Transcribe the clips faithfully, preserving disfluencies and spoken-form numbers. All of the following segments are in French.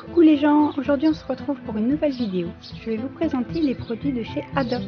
Coucou les gens, aujourd'hui on se retrouve pour une nouvelle vidéo. Je vais vous présenter les produits de chez Adopt.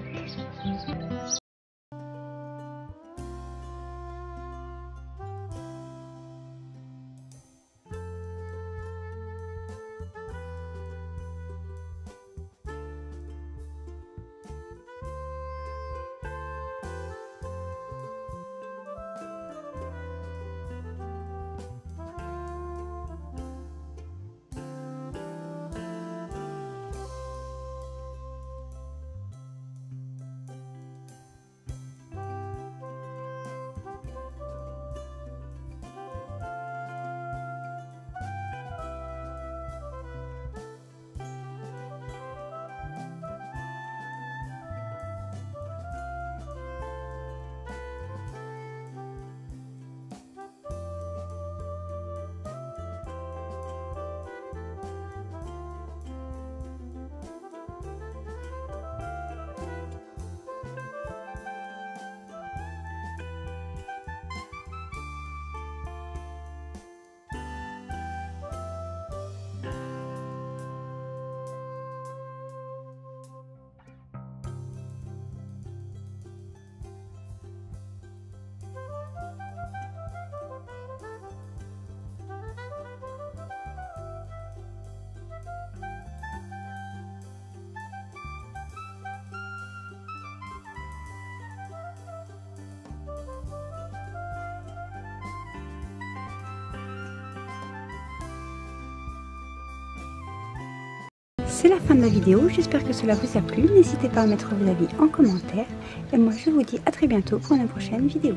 C'est la fin de la vidéo, j'espère que cela vous a plu, n'hésitez pas à mettre vos avis en commentaire et moi je vous dis à très bientôt pour une prochaine vidéo.